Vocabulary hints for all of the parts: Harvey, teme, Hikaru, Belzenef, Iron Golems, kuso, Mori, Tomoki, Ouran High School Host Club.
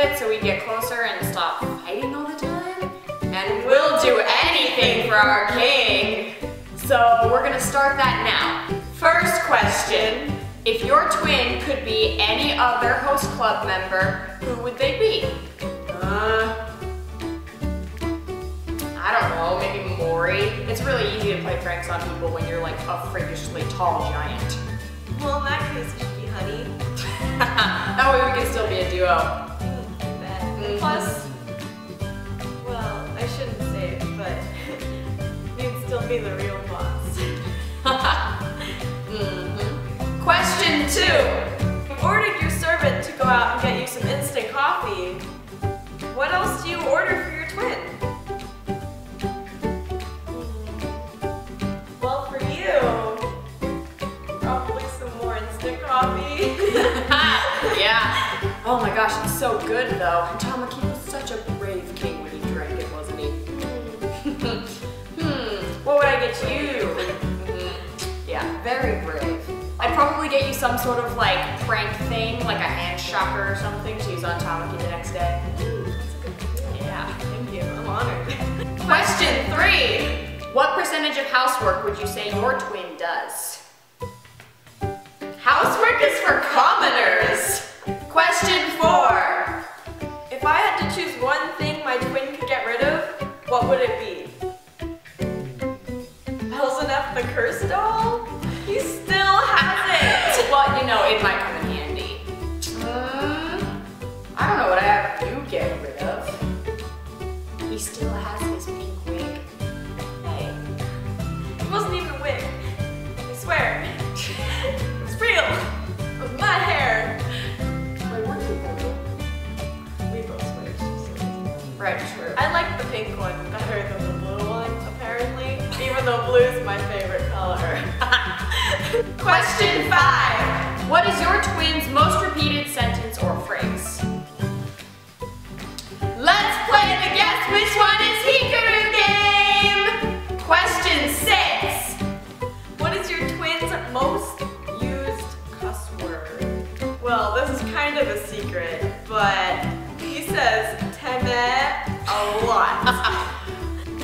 it so we get closer and stop fighting all the time. And we'll do anything for our king. So we're gonna start that now. First question, if your twin could be any other host club member, who would they be? I don't know, maybe Mori. It's really easy to play pranks on people when you're like a freakishly tall giant. Well, in that case, we'd be honey. That way we can still be a duo. Mm-hmm. Plus, well, I shouldn't say it, but you'd still be the real boss. Mm-hmm. Question 2. You ordered your servant to go out and get you some instant coffee. What else do you order for your twin? Yeah. Oh my gosh, it's so good though. Tomoki was such a brave king when he drank it, wasn't he? What would I get you? Yeah, very brave. I'd probably get you some sort of like prank thing, like a hand shocker or something to use on Tomoki the next day. That's a good idea. Yeah, thank you. I'm honored. Question 3. What percentage of housework would you say your twin does? Housework is for commoners. Question 4. If I had to choose one thing my twin could get rid of, what would it be? Belzenef the curse doll? He still has it. Well, you know, it might come in handy. I don't know what I have you get rid of. He still has his pink wig. Hey, it wasn't even a wig. I swear. Real! With my hair! Wait, weren't you both? We both switched. Right, true. I like the pink one better than the blue one, apparently. Even though blue's my favorite color. Question 5. What is your twin's most repeated sentence or phrase? Let's play the guess which one is Hikaru game! Question 6. What is your twin's most Well, this is kind of a secret, but he says teme a lot.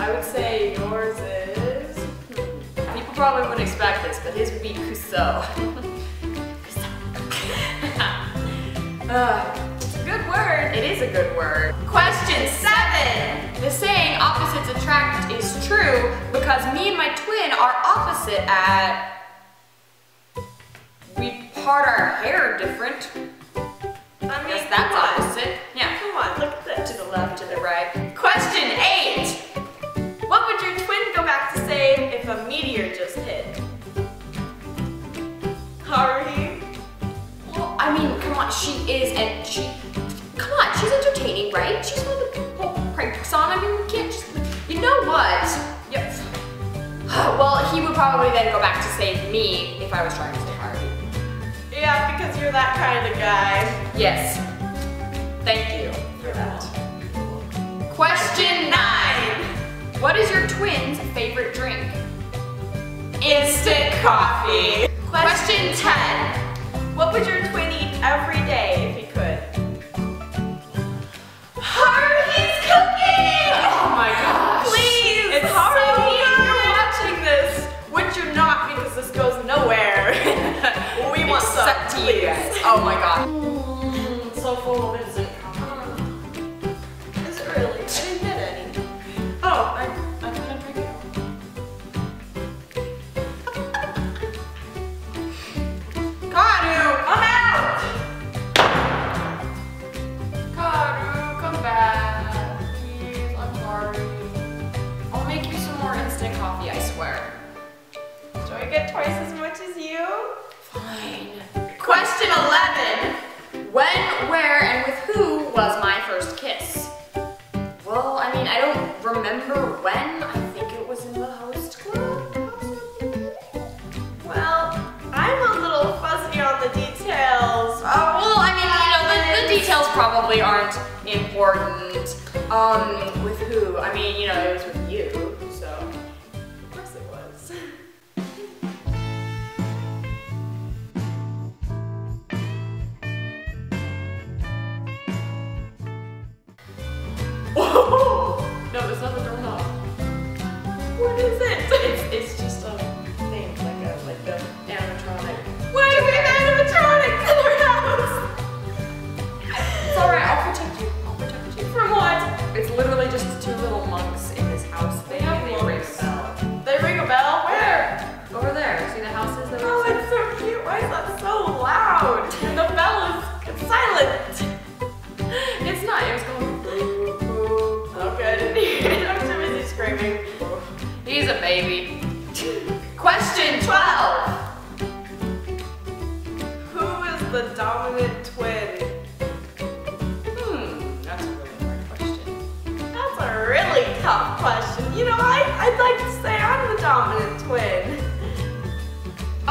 I would say yours is... People probably wouldn't expect this, but his would be kuso. Good word. It is a good word. Question 7. The saying opposites attract is true because me and my twin are opposite at... part our hair different. I mean, that's opposite. Yeah. Come on, look at that. To the left, to the right. Question 8. What would your twin go back to save if a meteor just hit? Harvey? Well, I mean, come on, come on, she's entertaining, right? She's one of the whole pranks on. I mean, we can't just, you know what? Yep. Well, he would probably then go back to save me if I was trying to save Harvey. Yeah, because you're that kind of guy. Yes. Thank you for that. Question 9. What is your twin's favorite drink? Instant coffee. Question 10. What would your twin eat every day if he could? Harvey's cooking! Oh my gosh. Please! It's Harvey. So you're watching this, which you're not because this goes nowhere. We want some. Oh my god. So full of instant coffee. Is it really? I didn't get any. Oh, I'm gonna drink it. Hikaru, I'm out! Hikaru, come back. Please, I'm sorry. I'll make you some more instant coffee, I swear. Do I get twice as much as you? Fine. Question 11. When, where, and with who was my first kiss? Well, I mean, I don't remember when. I think it was in the host club. Well, I'm a little fuzzy on the details. Well, I mean, you know, the details probably aren't important. With who? I mean, you know, it was with you, so. Of course it was.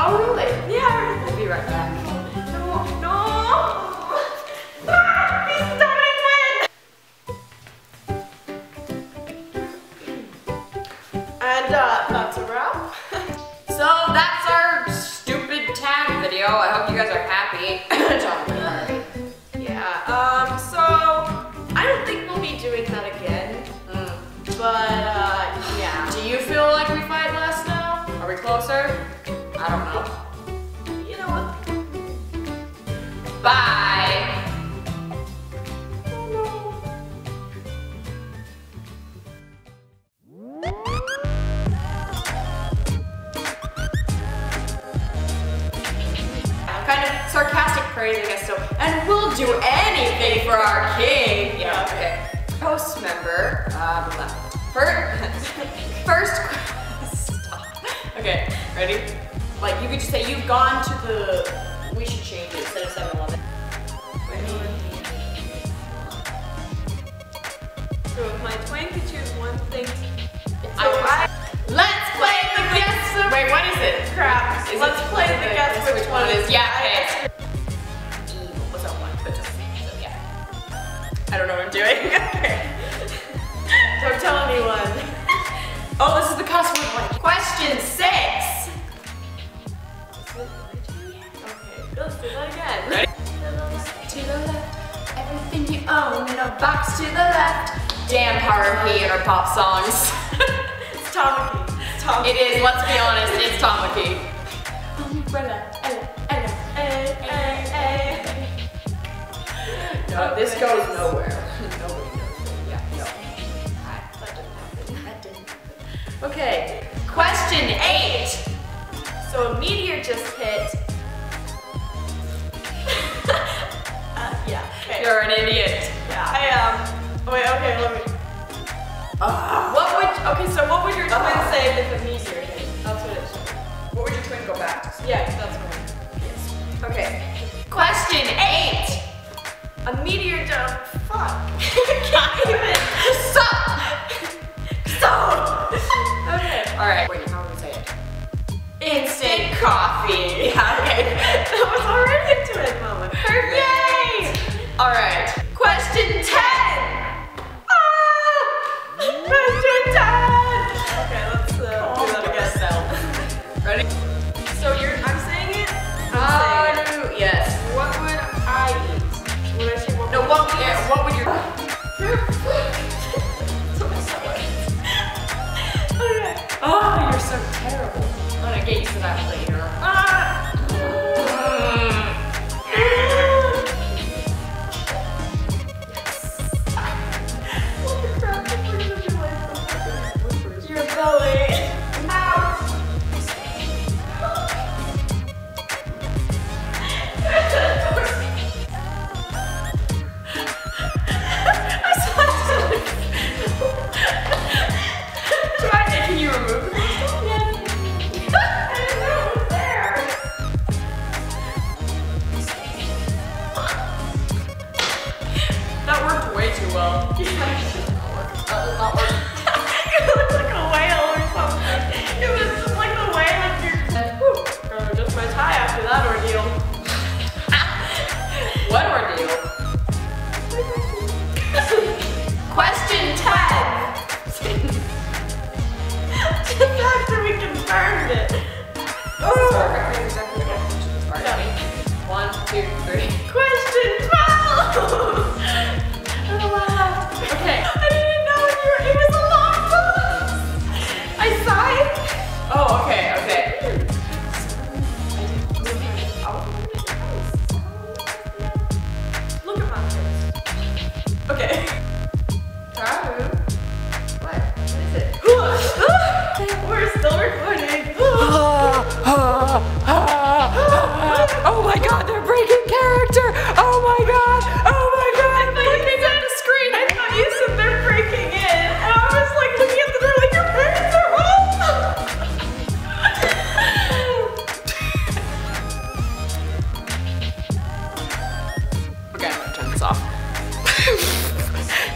Oh, really? Yeah. We'll be right back. No, no. Ah, he's done it when. And that's a wrap. So that's our stupid tag video. I hope you guys are happy. Yeah. So I don't think we'll be doing that again. But yeah. Do you feel like we fight less now? Are we closer? I don't know. You know what? Bye! Kind of sarcastic craziness, so, and we'll do anything for our king! Yeah, okay. Post member, first quest. Stop. Okay, ready? Like, you could just say, you've gone to the, we should change it instead of 7-Eleven. So if my twin could choose one thing, let's play the guess of, wait, what is it? Crap. Let's play the guess which one is, yeah, okay. What's that one? But just, so yeah. I don't know what I'm doing. Okay. Don't tell anyone. Oh, this is the customer one. Question 6. Let's do that again. Ready? To the left, everything you own in a box to the left. Damn Harvey and her pop songs. It's Tomoki. It is, let's be honest, it's Tomoki. Umbrella, no, this goes nowhere. Nobody knows it. Yeah, no. That didn't happen. That didn't happen. Okay, question 8. So a meteor just hit. Yeah. Okay. You're an idiot. Yeah, I am. Wait, okay, let me. What would your twin say if a meteor hit? That's what it should be. What would your twin go back to? Yeah, that's what it is. Okay. Question 8. A meteor jump. Fuck. Can't even. Stop. Stop. Okay. Alright. Wait, how would we say it? Instant coffee. Yeah, okay. That was already a twin moment. Perfect. Yeah. All right. Question 10. Question 10. Okay, let's do that again. Ready? So you're. I'm saying it. I'm saying it. Yes. What would I eat? Would I say what? No. What? Yeah. What would your? Okay. Oh, you're so terrible. I'm gonna get you to that later.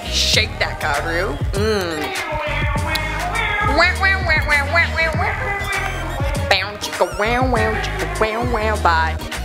Shake that, Hikaru. Bounce. chicka wow wow, bye.